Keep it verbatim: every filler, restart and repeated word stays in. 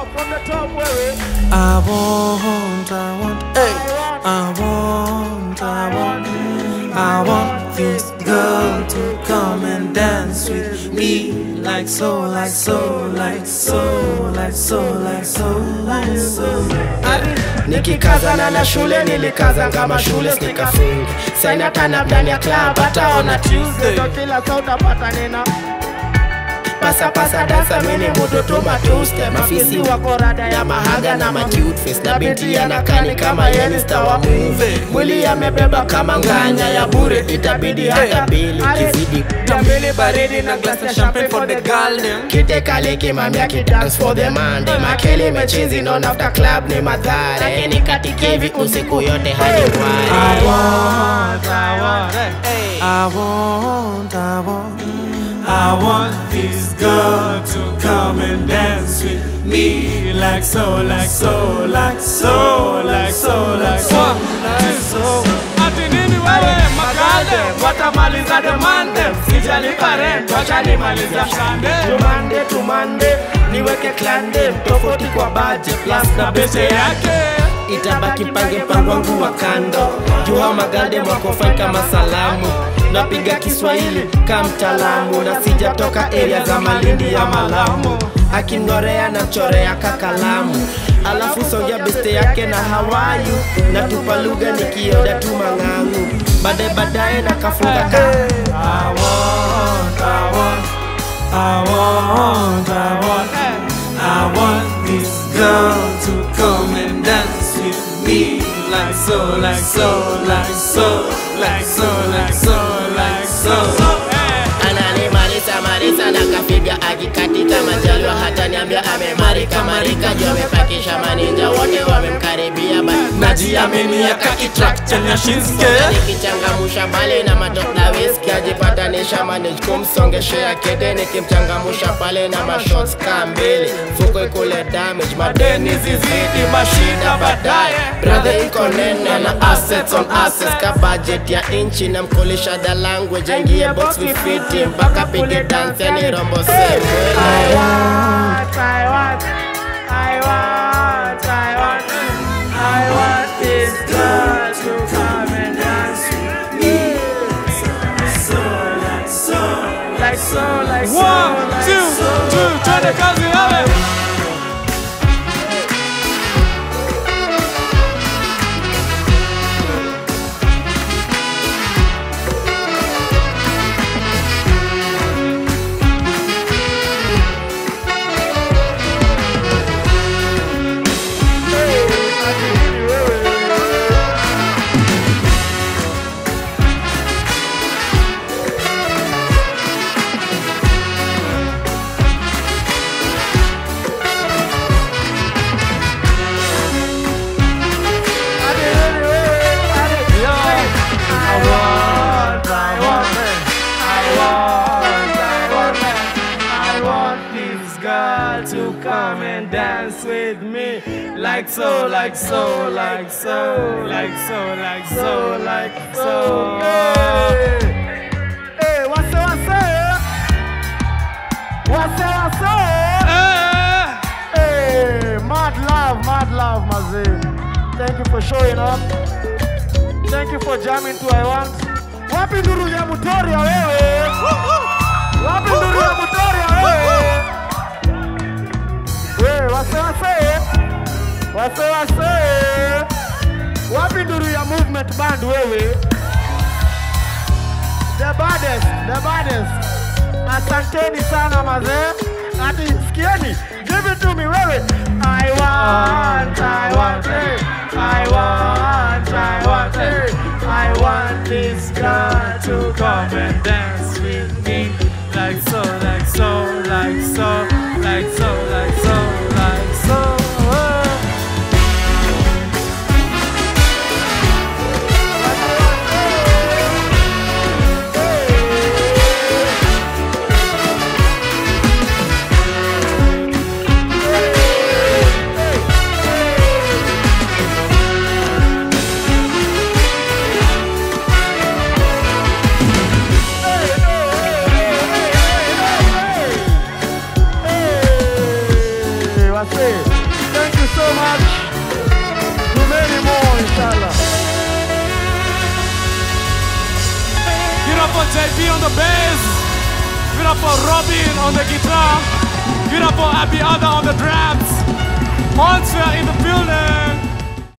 top, from the top, where it? I want, I want, hey. I want, I want, I want this girl to come and dance with me, like so, like so, like so, like so, like so, like so. Nikikaza na na shule, nilikaza kama shule sikafungi. Sina tana ndani ya club hata on a Tuesday. Tokila sauta pata nena. Pasa pasa dansa mini mudo tuma two-step. Mafisi wako rada ya mahaga na ma cute face. Na binti ya nakani kama yeni star wa movie. Mwili ya mebeba kama nganya ya bure. Itabidi hata bili kizidi. Tambili baridi na glass na champagne for the girl. Kite kaliki mamia ki dance for the man. Makili mechizi non after club ni madhare. Lakini katikevi usiku yote hadi wale. I want, I want, I want, I want, I want this girl to come and dance with me, like so, like so, like so, like so, like so, like so. Atinini wewe makalde, watamaliza demande, sijali parent, wacha nimaliza shande. Tumande, tumande, niweke klande, tofauti kwa budget, plus na pesa yake. Itabaki pange pangu wangu wa kando. Jua magalde mwako fine kama salamu. Napiga Kiswahili kama mtaalamu. Na sijatoka area za Malindi ya Malamu. Akingorea na chorea kakalamu. Alafu songia beste yake na Hawaii. Na tupa lugha nikioda tu mangangu. Baadaye baadaye na kafunga ka I want, I want, I want, I want, I want this girl to come and dance with me, like so, like so, like so, like so, like so, like so. Ananimalisa marisa nakafiga akikati kama jalwa hata niambia amemarika marika juu amepakisha maninja wote wamemkaribia ba najiamini akakitrack chanya shinske nikichangamusha pale na madokta whisky ajipatanisha manage kumsongeshea kete nikimchangamusha pale na mashots kambili fuko ikule damage madeni zizidi mashida baadaye brother iko nene na assets on assets ka budget ya inchi na mkolisha the language ingie box with fit mpaka pige dance ni rombo same I want, I want, I want, I want, I want so, like so, one, like two, so, two, like try to cause it out. Come and dance with me, like so, like so, like so, like so, like so, like so. Hey, what's up, what's up? What's up, what's up? Hey, mad love, mad love, Mazin. Thank you for showing up. Thank you for jamming to I Want. Wapi nduru ya mutoria wewe? Wapi nduru ya mutoria wewe? Wase wase, wase wase, wapi nduru ya movement band wewe? The baddest, the baddest. Asanteni sana mazee. Ati sikieni, give it to me wewe. I want, I want, I want, I want, I want this girl to come and dance with me. Like so, like so, like so, like so, like so. Hey. I say thank you so much. To many more, inshallah. Give it up for J P on the bass. Give it up for Robin on the guitar. Give it up for Abi Ada on the drums. Monster in the building.